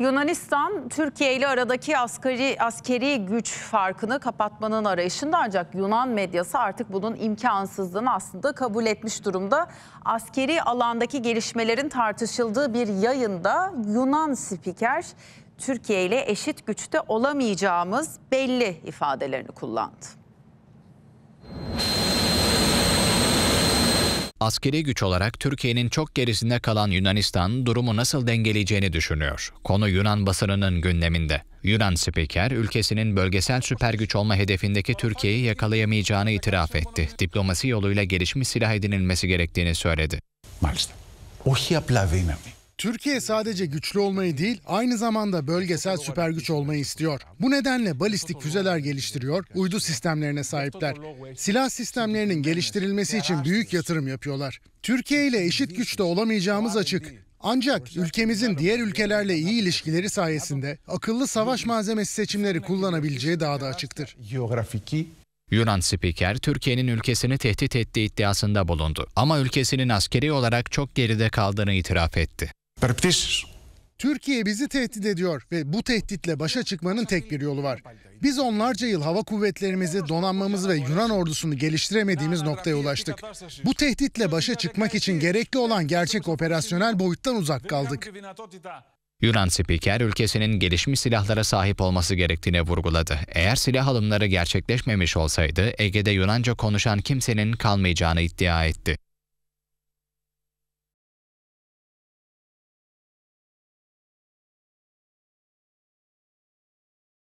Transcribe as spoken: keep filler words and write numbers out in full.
Yunanistan, Türkiye ile aradaki asgari, askeri güç farkını kapatmanın arayışında, ancak Yunan medyası artık bunun imkansızlığını aslında kabul etmiş durumda. Askeri alandaki gelişmelerin tartışıldığı bir yayında Yunan spiker, Türkiye ile eşit güçte olamayacağımız belli ifadelerini kullandı. Askeri güç olarak Türkiye'nin çok gerisinde kalan Yunanistan durumu nasıl dengeleyeceğini düşünüyor. Konu Yunan basınının gündeminde. Yunan spiker ülkesinin bölgesel süper güç olma hedefindeki Türkiye'yi yakalayamayacağını itiraf etti. Diplomasi yoluyla gelişmiş silah edinilmesi gerektiğini söyledi. Türkiye sadece güçlü olmayı değil, aynı zamanda bölgesel süper güç olmayı istiyor. Bu nedenle balistik füzeler geliştiriyor, uydu sistemlerine sahipler. Silah sistemlerinin geliştirilmesi için büyük yatırım yapıyorlar. Türkiye ile eşit güçte olamayacağımız açık. Ancak ülkemizin diğer ülkelerle iyi ilişkileri sayesinde akıllı savaş malzemesi seçimleri kullanabileceği daha da açıktır. Yunan spiker Türkiye'nin ülkesini tehdit ettiği iddiasında bulundu. Ama ülkesinin askeri olarak çok geride kaldığını itiraf etti. Türkiye bizi tehdit ediyor ve bu tehditle başa çıkmanın tek bir yolu var. Biz onlarca yıl hava kuvvetlerimizi, donanmamızı ve Yunan ordusunu geliştiremediğimiz noktaya ulaştık. Bu tehditle başa çıkmak için gerekli olan gerçek operasyonel boyuttan uzak kaldık. Yunan spiker ülkesinin gelişmiş silahlara sahip olması gerektiğini vurguladı. Eğer silah alımları gerçekleşmemiş olsaydı Ege'de Yunanca konuşan kimsenin kalmayacağını iddia etti.